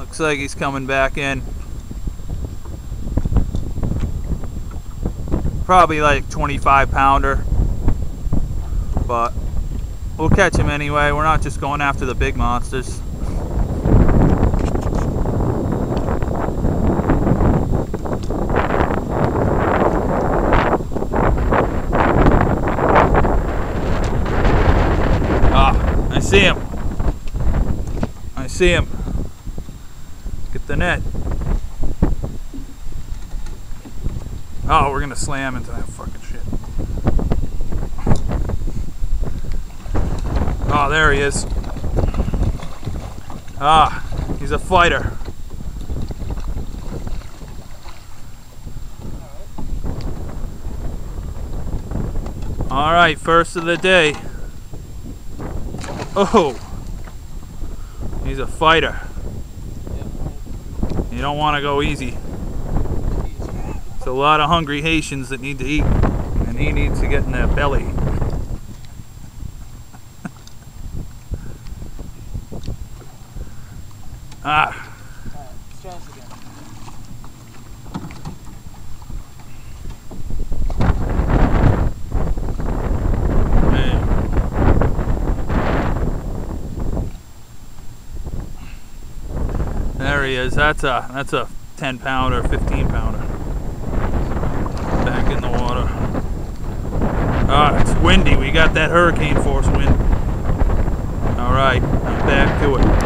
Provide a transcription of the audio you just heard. Looks like he's coming back in. Probably like 25 pounder, but we'll catch him anyway. We're not just going after the big monsters. Ah, I see him. I see him. Get the net. Oh, we're gonna slam into that fucking shit. Oh, there he is. Ah, he's a fighter. All right, first of the day. Oh, he's a fighter. You don't want to go easy. A lot of hungry Haitians that need to eat, and he needs to get in their belly. Ah. All right, let's try this again. Man. There he is. That's a 10 pounder, 15 pounder. Back in the water. Ah, it's windy. We got that hurricane force wind. All right, I'm back to it.